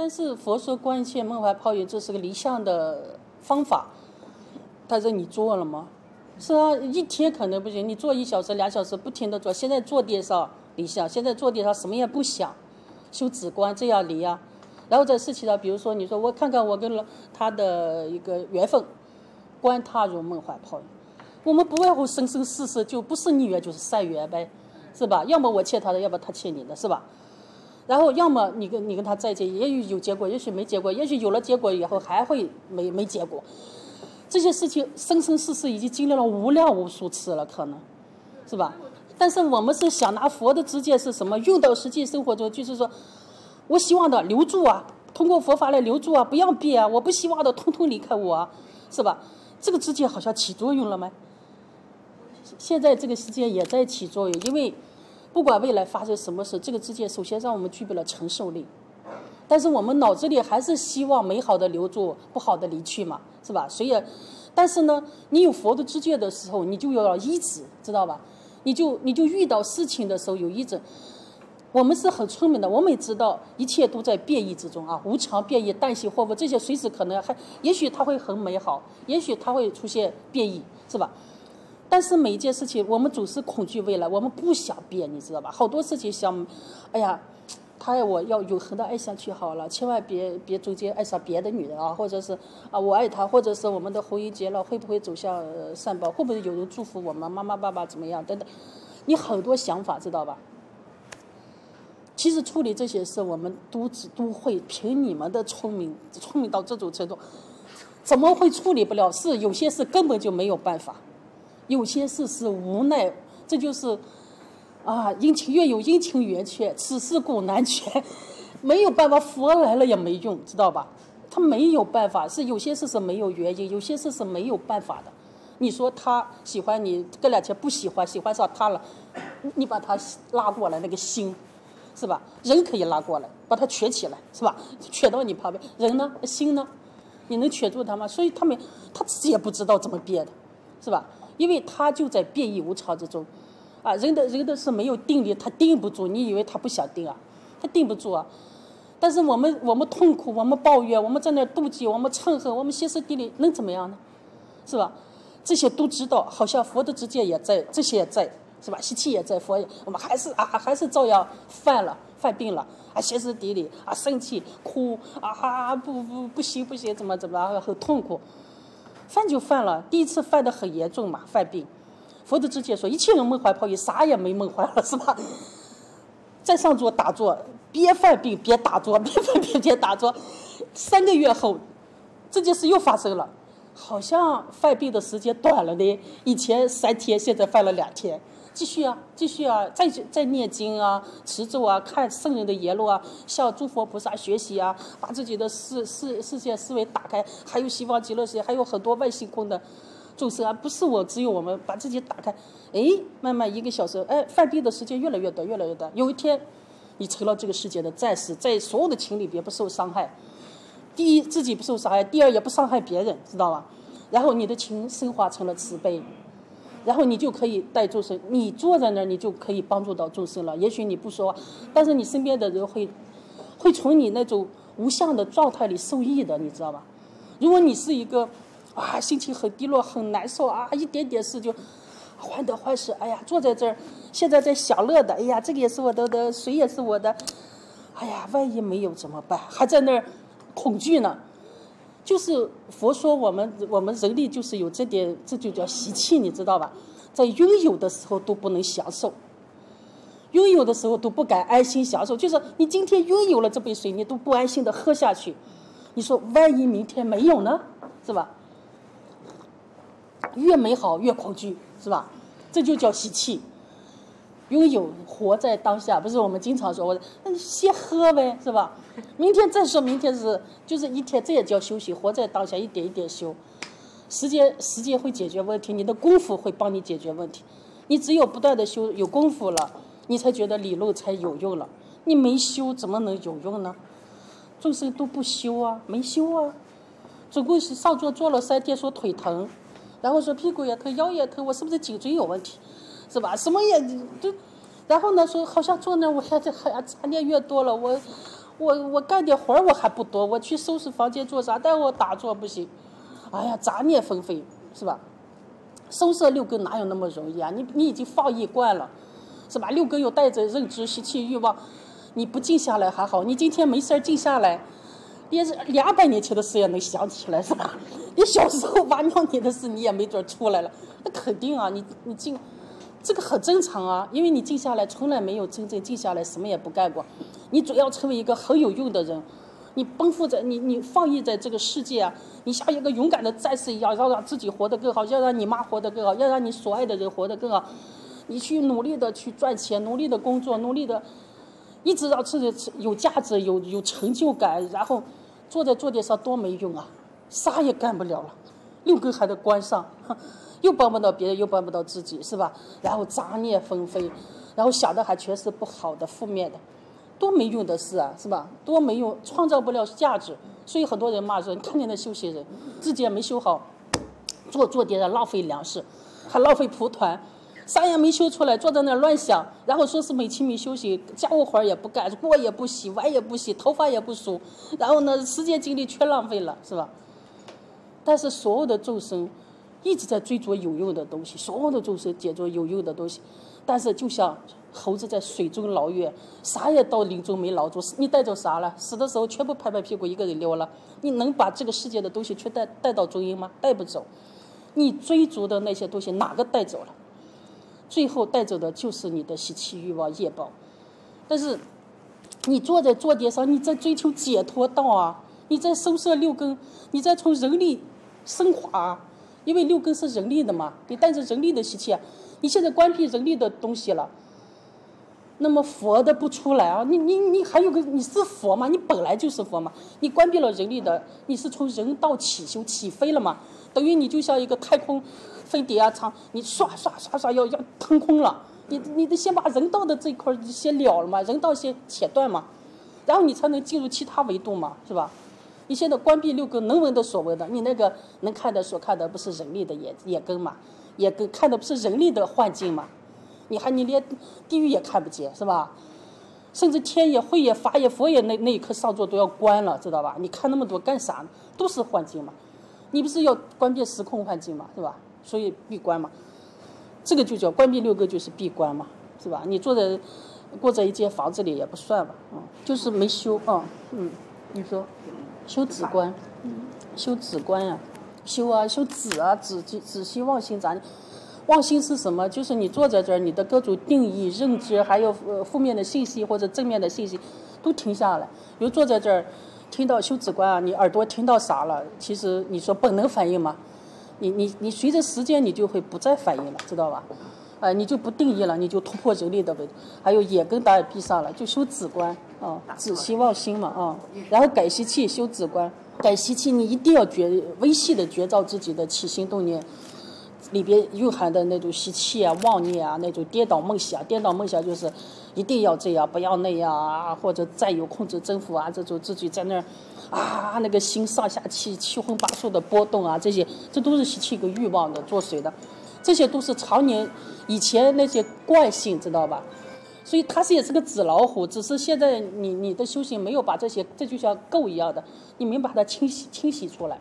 但是佛说观现梦怀泡影，这是个离相的方法。他说你做了吗？是啊，一天可能不行，你做1小时、2小时，不停的做。现在坐地上离相，现在坐地上什么也不想，修止观这样离啊。然后在事情上，比如说你说我看看我跟他的一个缘分，观他如梦怀泡影。我们不外乎生生世世，就不是逆缘就是善缘呗，是吧？要么我欠他的，要么他欠你的，是吧？然后要么你跟他在一起，也许有结果，也许没结果，也许有了结果以后还会没结果。这些事情生生世世已经经历了无量无数次了，可能是吧？但是我们是想拿佛的直接是什么用到实际生活中，就是说我希望的留住啊，通过佛法来留住啊，不要变啊，我不希望的通通离开我啊，是吧？这个直接好像起作用了没？现在这个世界也在起作用，因为不管未来发生什么事，这个世界首先让我们具备了承受力，但是我们脑子里还是希望美好的留住，不好的离去嘛，是吧？所以，但是呢，你有佛的知觉的时候，你就要依止，知道吧？你就遇到事情的时候有依止。我们是很聪明的，我们也知道一切都在变异之中啊，无常变异、旦夕祸福这些随时可能还，也许它会很美好，也许它会出现变异，是吧？但是每一件事情，我们总是恐惧未来，我们不想变，你知道吧？好多事情想，哎呀，他爱我要永恒的爱上去好了，千万别中间爱上别的女人啊，或者是啊我爱他，或者是我们的婚姻结了会不会走向善报，会不会有人祝福我们，妈妈爸爸怎么样等等，你很多想法知道吧？其实处理这些事，我们都会，凭你们的聪明到这种程度，怎么会处理不了？是有些事根本就没有办法。有些事是无奈，这就是，啊，阴晴月有阴晴圆缺，此事古难全，没有办法，佛来了也没用，知道吧？他没有办法，是有些事是没有原因，有些事是没有办法的。你说他喜欢你，隔2天不喜欢，喜欢上他了，你把他拉过来，那个心，是吧？人可以拉过来，把他瘸起来，是吧？瘸到你旁边，人呢？心呢？你能瘸住他吗？所以他自己也不知道怎么变的，是吧？因为他就在变异无常之中，啊，人的是没有定力，他定不住。你以为他不想定啊？他定不住啊。但是我们痛苦，我们抱怨，我们在那妒忌，我们嗔恨，我们歇斯底里，能怎么样呢？是吧？这些都知道，好像佛的直接也在，这些也在，是吧？习气也在，佛也，我们还是照样犯病了，啊，歇斯底里，啊，生气，哭，啊，不行，怎么，很痛苦。犯就犯了，第一次犯得很严重嘛，犯病。佛的直接说，一切人梦怀泡影，啥也没梦怀了，是吧？再上座打坐，别犯病，别打坐，别犯病，别打坐。3个月后，这件事又发生了，好像犯病的时间短了呢。以前3天，现在犯了2天，继续啊，再念经啊，持咒啊，看圣人的言论啊，向诸佛菩萨学习啊，把自己的世界思维打开，还有西方极乐世界，还有很多外星空的众生啊，不是我，只有我们把自己打开，哎，慢慢1个小时，哎，犯病的时间越来越短，有一天，你成了这个世界的战士，在所有的情里边不受伤害，第一自己不受伤害，第二也不伤害别人，知道吧？然后你的情升华成了慈悲。然后你就可以带众生，你坐在那儿，你就可以帮助到众生了。也许你不说话，但是你身边的人会从你那种无相的状态里受益的，你知道吧？如果你是一个啊心情很低落、很难受啊，一点点事就患得患失，哎呀，坐在这儿，现在在享乐的，哎呀，这个也是我的，谁也是我的，哎呀，万一没有怎么办？还在那儿恐惧呢。就是佛说我们人类就是有这点，这就叫习气，你知道吧？在拥有的时候都不能享受，拥有的时候都不敢安心享受。就是你今天拥有了这杯水，你都不安心的喝下去，你说万一明天没有呢？是吧？越美好越恐惧，是吧？这就叫习气。拥有活在当下，不是我们经常说，我那你先喝呗，是吧？明天再说，明天就是一天，这也叫休息，活在当下，一点一点修。时间会解决问题，你的功夫会帮你解决问题。你只有不断的修，有功夫了，你才觉得理论才有用了。你没修怎么能有用呢？众生都不修啊，没修啊，总共是上座坐了3天，说腿疼，然后说屁股也疼，腰也疼，我是不是颈椎有问题？是吧？什么也就，然后呢说好像坐那我还越多了，我我干点活我还不多，我去收拾房间做啥？但我打坐不行，哎呀，杂念纷飞，是吧？收摄六根哪有那么容易啊？你已经放逸惯了，是吧？六根又带着认知、习气、欲望，你不静下来还好，你今天没事儿静下来，200年前的事也能想起来，是吧？你小时候8、9年的事你也没准出来了，那肯定啊，你静。这个很正常啊，因为你静下来从来没有真正静下来，什么也不干过。你主要成为一个很有用的人，你奔赴在你放逸在这个世界啊，你像一个勇敢的战士一样，要让自己活得更好，要让你妈活得更好，要让你所爱的人活得更好。你去努力的去赚钱，努力的工作，努力的，一直让自己有价值、有成就感，然后坐在坐垫上多没用啊，啥也干不了了，六根还得关上。又帮不到别人，又帮不到自己，是吧？然后杂念纷飞，然后想的还全是不好的、负面的，多没用的事啊，是吧？多没用，创造不了价值。所以很多人骂说：“你看见那修行人，自己也没修好，坐垫上浪费粮食，还浪费蒲团，啥也没修出来，坐在那儿乱想，然后说是美其名修行，家务活也不干，锅也不洗，碗也不洗，头发也不梳，然后呢，时间精力全浪费了，是吧？”但是所有的众生。一直在追逐有用的东西，所有的众生解着有用的东西，但是就像猴子在水中捞月，啥也到林中没捞住。你带走啥了？死的时候全部拍拍屁股一个人溜了。你能把这个世界的东西全带到中阴吗？带不走。你追逐的那些东西哪个带走了？最后带走的就是你的习气、欲望、业报。但是你坐在坐垫上，你在追求解脱道啊，你在收摄六根，你在从人力升华啊。因为六根是人力的嘛，你带着人力的习气啊，你现在关闭人力的东西了，那么佛的不出来啊，你还有个你是佛嘛，你本来就是佛嘛，你关闭了人力的，你是从人道起修起飞了嘛，等于你就像一个太空飞碟啊，你刷刷刷刷要腾空了，你得先把人道的这一块先了了嘛，人道先切断嘛，然后你才能进入其他维度嘛，是吧？你现在关闭六根，能闻的所闻的，你那个能看的所看的不是人力的眼根嘛，眼根看的不是人力的幻境嘛，你连地狱也看不见，是吧？甚至天也、慧也、法也、佛也那一刻上座都要关了，知道吧？你看那么多干啥？都是幻境嘛，你不是要关闭时空幻境嘛，是吧？所以闭关嘛，这个就叫关闭六根，就是闭关嘛，是吧？你过在一间房子里也不算吧，就是没修啊，你说。修止观，修止观呀、啊，修止啊，止息妄心杂念。妄心是什么？就是你坐在这儿，你的各种定义、认知，还有负面的信息或者正面的信息，都停下来。比如坐在这儿，听到修止观啊，你耳朵听到啥了？其实你说本能反应嘛，你随着时间你就会不再反应了，知道吧？你就不定义了，你就突破人力的维度，还有眼根打也闭上了，就修止观啊，止息妄心嘛啊，然后改习气，修止观，改习气，你一定要微细的觉照自己的起心动念里边蕴含的那种习气啊、妄念啊、那种颠倒梦想，颠倒梦想就是一定要这样，不要那样啊，或者占有、控制、征服啊，这种自己在那儿啊，那个心上下七荤八素的波动啊，这些这都是习气跟欲望的作祟的。这些都是常年以前那些惯性，知道吧？所以它也是个纸老虎，只是现在你的修行没有把这些，这就像垢一样的，你没把它清洗出来，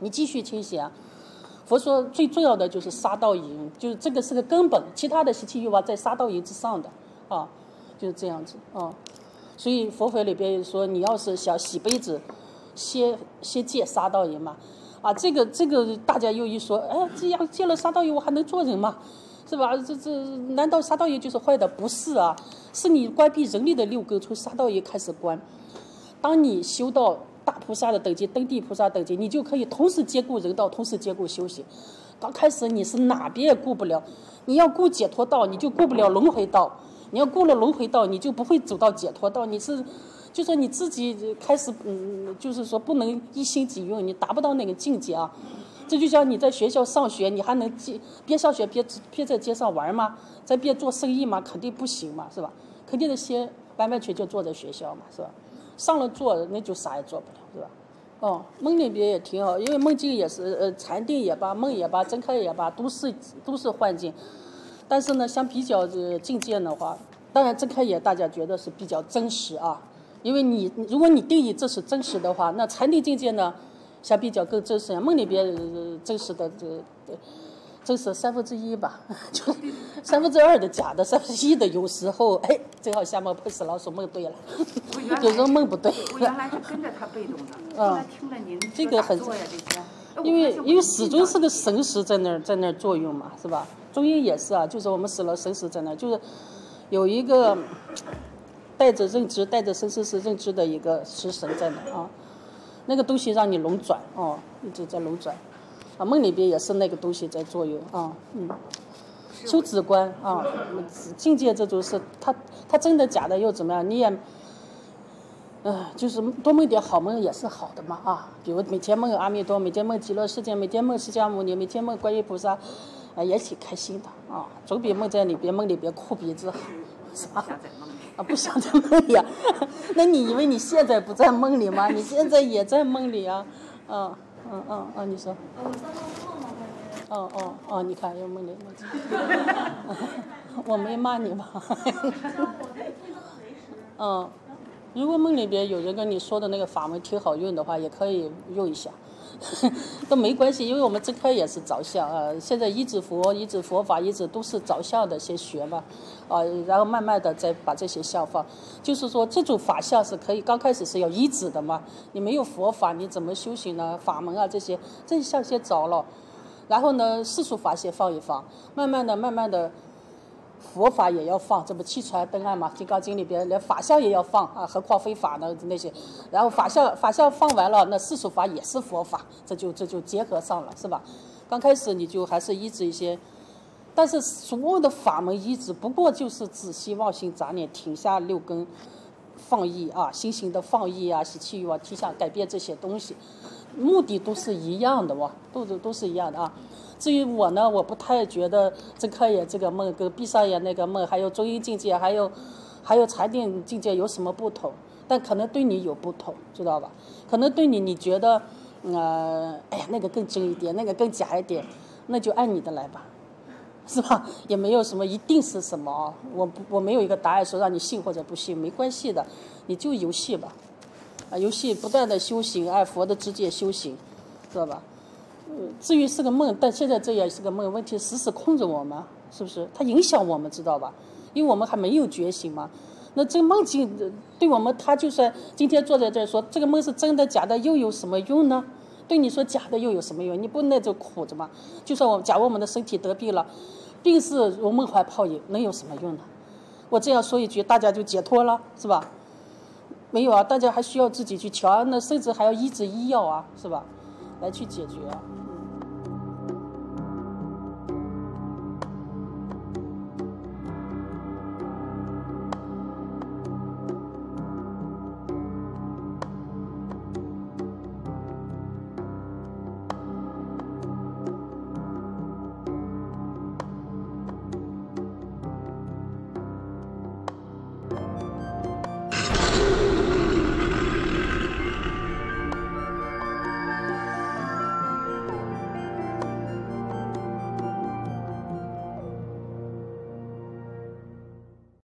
你继续清洗啊。佛说最重要的就是杀盗淫，就是这个是个根本，其他的习气欲望在杀盗淫之上的啊，就是这样子啊。所以佛法里边说，你要是想洗杯子，先戒杀盗淫嘛。啊，这个大家又一说，哎，这样戒了杀盗淫，我还能做人吗？是吧？这难道杀盗淫就是坏的？不是啊，是你关闭人力的六根，从杀盗淫开始关。当你修到大菩萨的等级、登地菩萨等级，你就可以同时兼顾人道，同时兼顾修行。刚开始你是哪边也顾不了，你要顾解脱道，你就顾不了轮回道；你要顾了轮回道，你就不会走到解脱道。就说你自己开始，就是说不能一心几用，你达不到那个境界啊。这就像你在学校上学，你还能边上学边在街上玩吗？在边做生意吗？肯定不行嘛，是吧？肯定得先完完全全坐在学校嘛，是吧？上了座那就啥也做不了，是吧？哦，梦里边也挺好，因为梦境也是禅定也罢，梦也罢，睁开也罢，都是幻境。但是呢，相比较境界的话，当然睁开眼大家觉得是比较真实啊。因为你如果你定义这是真实的话，那禅定境界呢，相比较更真实，梦里边真实的真实1/3吧，就2/3的假的，1/3的有时候哎，正好瞎猫碰死老鼠，梦对了，有时候梦不对。我原来是跟着他被动的，后来听了您这个很。因为始终是个神识在那儿作用嘛，是吧？中医也是啊，就是我们死了神识在那儿，就是有一个带着认知、带着生死识认知的一个食神在那儿啊，那个东西让你轮转哦，一直在轮转啊，梦里边也是那个东西在作用啊，嗯，修止观啊，境界这种事，它真的假的又怎么样？你也。就是多梦点好梦也是好的嘛啊，比如每天梦阿弥陀，每天梦极乐世界，每天梦释迦牟尼，每天梦观音菩萨，也挺开心的啊，总比梦在里边哭鼻子好，是吧？啊，不想在梦里啊？那你以为你现在不在梦里吗？你现在也在梦里啊？啊，你说？我在梦里。哦，你看又梦里。我没骂你吧？嗯。如果梦里边有人跟你说的那个法门挺好用的话，也可以用一下，都没关系，因为我们这科也是着相啊。现在依止佛、依止佛法、依止都是着相的，先学嘛，啊，然后慢慢的再把这些相放。就是说，这种法相是可以，刚开始是要依止的嘛。你没有佛法，你怎么修行呢？法门啊，这些相先着了，然后呢，世俗法先放一放，慢慢的。佛法也要放，这不七传灯案嘛，《金刚经》里边连法相也要放啊，何况非法呢那些。然后法相放完了，那世俗法也是佛法，这就结合上了，是吧？刚开始你就还是依止一些，但是所有的法门依止不过就是止息妄心杂念，停下六根，放逸啊，心行的放逸啊，习气欲望停下，改变这些东西，目的都是一样的哇，都是一样的啊。至于我呢，我不太觉得睁开眼这个梦跟闭上眼那个梦，还有中阴境界，还有禅定境界有什么不同？但可能对你有不同，知道吧？可能对你觉得，哎呀，那个更真一点，那个更假一点，那就按你的来吧，是吧？也没有什么一定是什么啊，我没有一个答案说让你信或者不信，没关系的，你就游戏吧，啊，游戏不断的修行，按佛的直接修行，知道吧？至于是个梦，但现在这也是个梦，问题时控制我们，是不是？它影响我们，知道吧？因为我们还没有觉醒嘛。那这个梦境对我们，它就算今天坐在这儿说这个梦是真的假的，又有什么用呢？对你说假的又有什么用？你不那就苦着嘛。就算假如我们的身体得病了，病是如梦幻泡影，能有什么用呢？我这样说一句，大家就解脱了，是吧？没有啊，大家还需要自己去调，那甚至还要医治医药啊，是吧？来去解决啊。